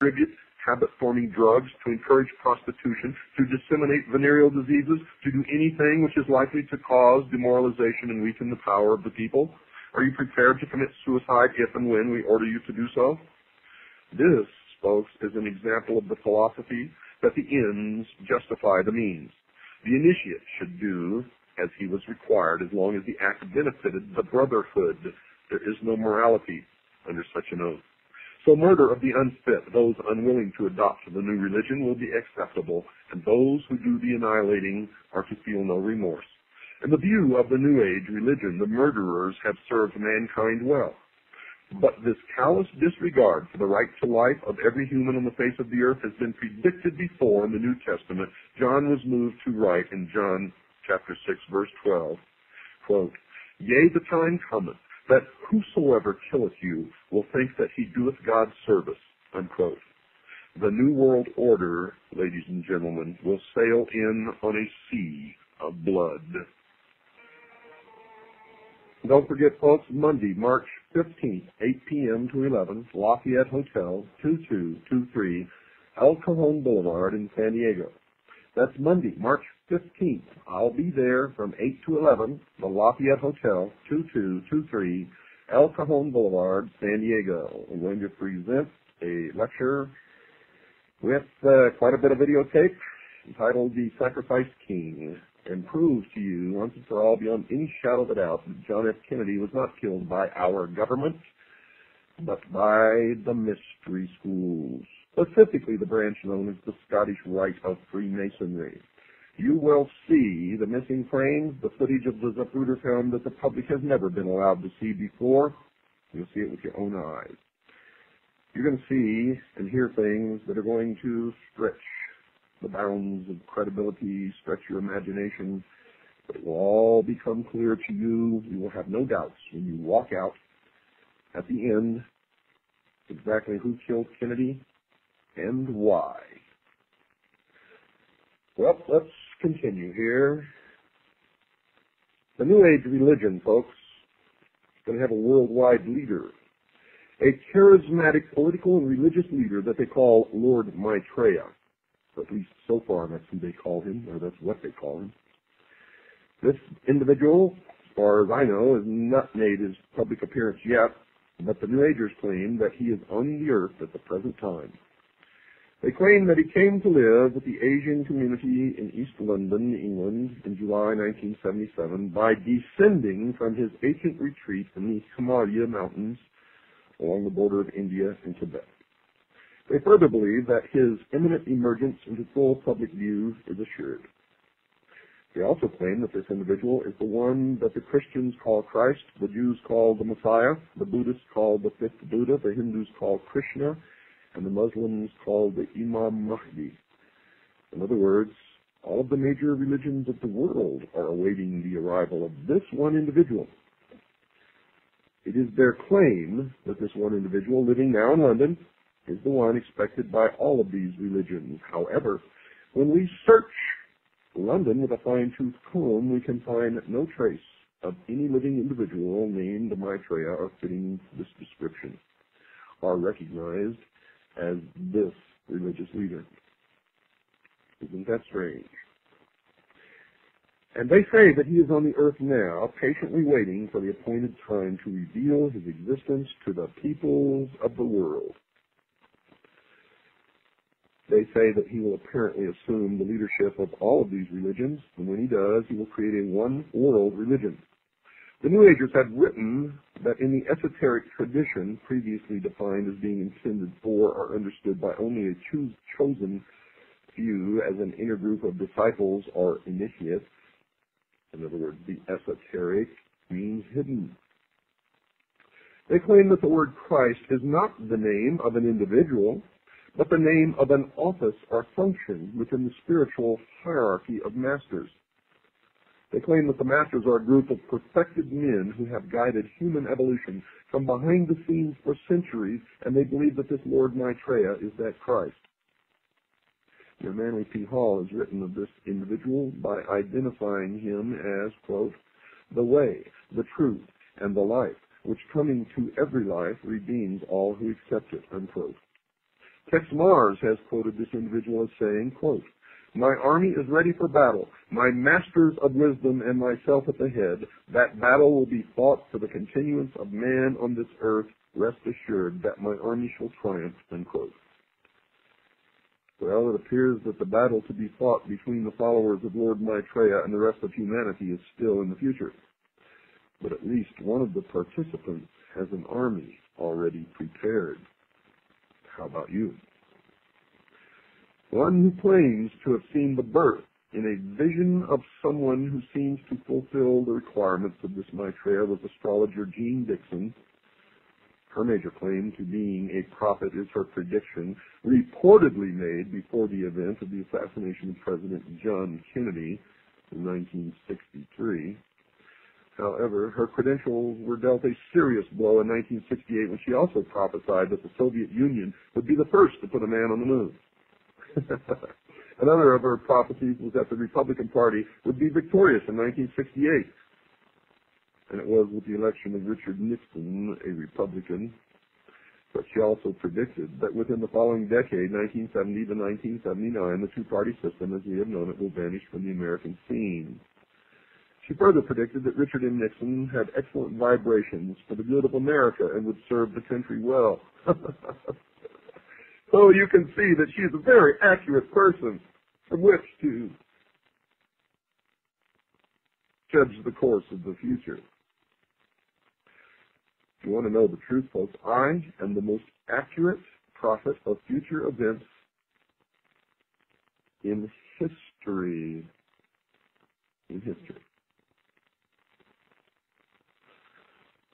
distribute habit-forming drugs, to encourage prostitution, to disseminate venereal diseases, to do anything which is likely to cause demoralization and weaken the power of the people? Are you prepared to commit suicide if and when we order you to do so? This, folks, is an example of the philosophy that the ends justify the means. The initiate should do as he was required, as long as the act benefited the brotherhood. There is no morality under such an oath. So murder of the unfit, those unwilling to adopt the new religion, will be acceptable, and those who do the annihilating are to feel no remorse. In the view of the New Age religion, the murderers have served mankind well. But this callous disregard for the right to life of every human on the face of the earth has been predicted before in the New Testament. John was moved to write in John chapter 6, verse 12, quote, "Yea, the time cometh, that whosoever killeth you will think that he doeth God's service," unquote. The New World Order, ladies and gentlemen, will sail in on a sea of blood. Don't forget, folks, Monday, March 15th, 8 p.m. to 11, Lafayette Hotel, 2223 El Cajon Boulevard in San Diego. That's Monday, March 15th. I'll be there from 8 to 11, the Lafayette Hotel, 2223 El Cajon Boulevard, San Diego. I'm going to present a lecture with quite a bit of videotape entitled The Sacrifice King, and prove to you once and for all beyond any shadow of a doubt that John F. Kennedy was not killed by our government, but by the mystery schools, specifically the branch known as the Scottish Rite of Freemasonry. You will see the missing frames, the footage of the Zapruder film that the public has never been allowed to see before. You'll see it with your own eyes. You're going to see and hear things that are going to stretch the bounds of credibility, stretch your imagination. But it will all become clear to you. You will have no doubts when you walk out at the end exactly who killed Kennedy and why. Well, let's continue here. The New Age religion, folks, is going to have a worldwide leader, a charismatic political and religious leader that they call Lord Maitreya. At least so far, that's who they call him, or that's what they call him. This individual, as far as I know, has not made his public appearance yet, but the New Agers claim that he is on the earth at the present time. They claim that he came to live with the Asian community in East London, England, in July 1977 by descending from his ancient retreat in the Kamadia Mountains along the border of India and Tibet. They further believe that his imminent emergence into full public view is assured. They also claim that this individual is the one that the Christians call Christ, the Jews call the Messiah, the Buddhists call the fifth Buddha, the Hindus call Krishna, and the Muslims call the Imam Mahdi. In other words, all of the major religions of the world are awaiting the arrival of this one individual. It is their claim that this one individual living now in London is the one expected by all of these religions. However, when we search London with a fine-tooth comb, we can find no trace of any living individual named Maitreya or fitting this description, are recognized as this religious leader. Isn't that strange? And they say that he is on the earth now, patiently waiting for the appointed time to reveal his existence to the peoples of the world. They say that he will apparently assume the leadership of all of these religions, and when he does, he will create a one-world religion. The New Agers had written that in the esoteric tradition, previously defined as being intended for or understood by only a chosen few as an inner group of disciples or initiates, in other words, the esoteric means hidden. They claim that the word Christ is not the name of an individual, but the name of an office or function within the spiritual hierarchy of masters. They claim that the masters are a group of perfected men who have guided human evolution from behind the scenes for centuries, and they believe that this Lord Maitreya is that Christ. Now, Manly P. Hall has written of this individual by identifying him as, quote, "the way, the truth, and the life, which coming to every life redeems all who accept it," unquote. Tex Mars has quoted this individual as saying, quote, "My army is ready for battle, my masters of wisdom and myself at the head. That battle will be fought for the continuance of man on this earth. Rest assured that my army shall triumph," unquote. Well, it appears that the battle to be fought between the followers of Lord Maitreya and the rest of humanity is still in the future. But at least one of the participants has an army already prepared. How about you? One who claims to have seen the birth in a vision of someone who seems to fulfill the requirements of this Maitreya was astrologer Jean Dixon. Her major claim to being a prophet is her prediction, reportedly made before the event of the assassination of President John Kennedy in 1963. However, her credentials were dealt a serious blow in 1968 when she also prophesied that the Soviet Union would be the first to put a man on the moon. Another of her prophecies was that the Republican Party would be victorious in 1968. And it was with the election of Richard Nixon, a Republican. But she also predicted that within the following decade, 1970 to 1979, the two-party system, as we have known it, will vanish from the American scene. She further predicted that Richard M. Nixon had excellent vibrations for the good of America and would serve the country well. So you can see that she's a very accurate person from which to judge the course of the future. If you want to know the truth, folks, I am the most accurate prophet of future events in history. In history.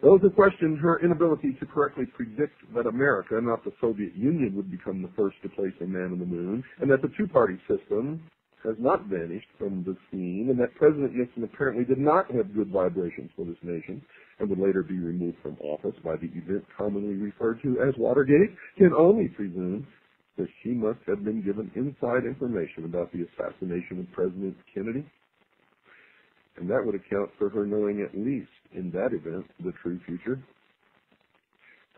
Those who questioned her inability to correctly predict that America, not the Soviet Union, would become the first to place a man on the moon, and that the two-party system has not vanished from the scene, and that President Nixon apparently did not have good vibrations for this nation and would later be removed from office by the event commonly referred to as Watergate, can only presume that she must have been given inside information about the assassination of President Kennedy. And that would account for her knowing, at least in that event, the true future.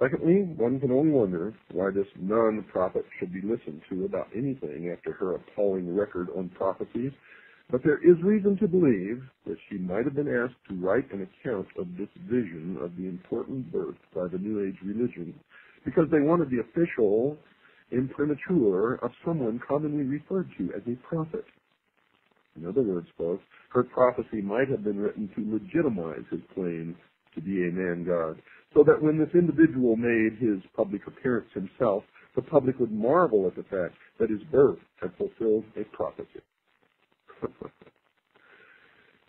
Secondly, one can only wonder why this non-prophet should be listened to about anything after her appalling record on prophecies, but there is reason to believe that she might have been asked to write an account of this vision of the important birth by the New Age religion, because they wanted the official imprimatur of someone commonly referred to as a prophet. In other words, folks, her prophecy might have been written to legitimize his claim to be a man-god, so that when this individual made his public appearance himself, the public would marvel at the fact that his birth had fulfilled a prophecy.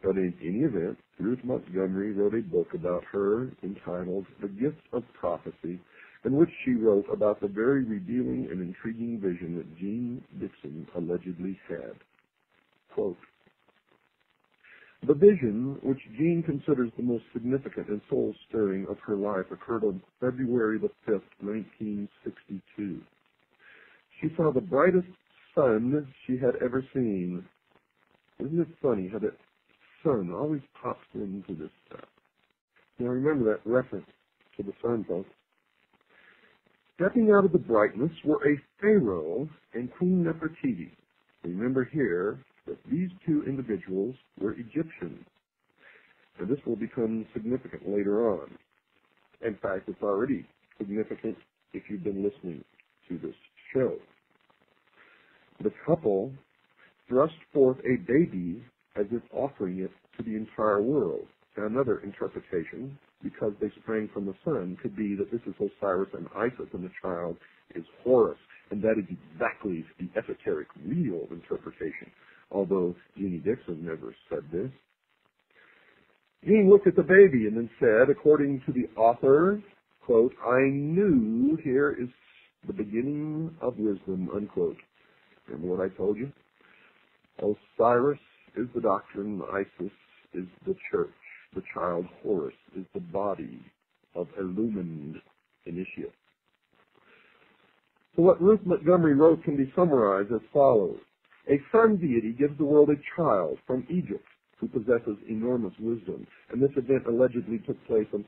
But in any event, Ruth Montgomery wrote a book about her entitled The Gift of Prophecy, in which she wrote about the very revealing and intriguing vision that Jean Dixon allegedly had. Quote, "The vision, which Jean considers the most significant and soul-stirring of her life, occurred on February the 5th, 1962. She saw the brightest sun she had ever seen." Isn't it funny how that sun always pops into this stuff? Now remember that reference to the sun, folks. "Stepping out of the brightness were a pharaoh and Queen Nefertiti." Remember here that these two individuals were Egyptians. And this will become significant later on. In fact, it's already significant if you've been listening to this show. The couple thrust forth a baby as if offering it to the entire world. Now, another interpretation, because they sprang from the sun, could be that this is Osiris and Isis, and the child is Horus. And that is exactly the esoteric, real interpretation, although Jean Dixon never said this. Jean looked at the baby and then said, according to the author, quote, "I knew here is the beginning of wisdom," unquote. Remember what I told you? Osiris is the doctrine, Isis is the church, the child Horus is the body of illumined initiates. So what Ruth Montgomery wrote can be summarized as follows. A sun deity gives the world a child from Egypt who possesses enormous wisdom, and this event allegedly took place on